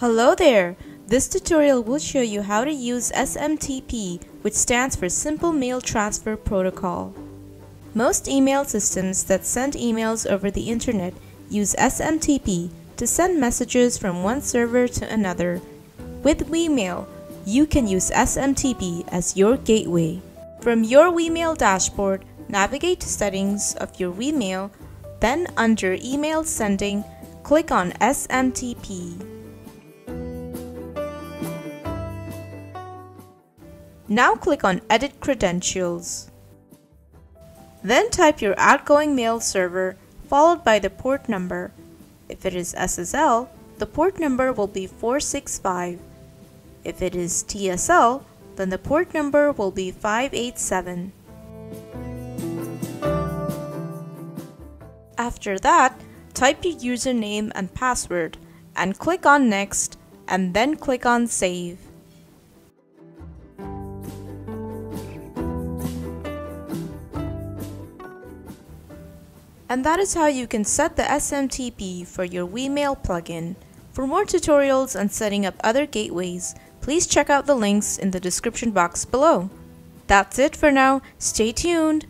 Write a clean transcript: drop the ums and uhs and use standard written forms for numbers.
Hello there! This tutorial will show you how to use SMTP, which stands for Simple Mail Transfer Protocol. Most email systems that send emails over the internet use SMTP to send messages from one server to another. With WeMail, you can use SMTP as your gateway. From your WeMail dashboard, navigate to Settings of your WeMail, then under Email Sending, click on SMTP. Now click on Edit Credentials. Then type your outgoing mail server followed by the port number. If it is SSL, the port number will be 465. If it is TLS, then the port number will be 587. After that, type your username and password and click on Next and then click on Save. And that is how you can set the SMTP for your WeMail plugin. For more tutorials on setting up other gateways, please check out the links in the description box below. That's it for now. Stay tuned!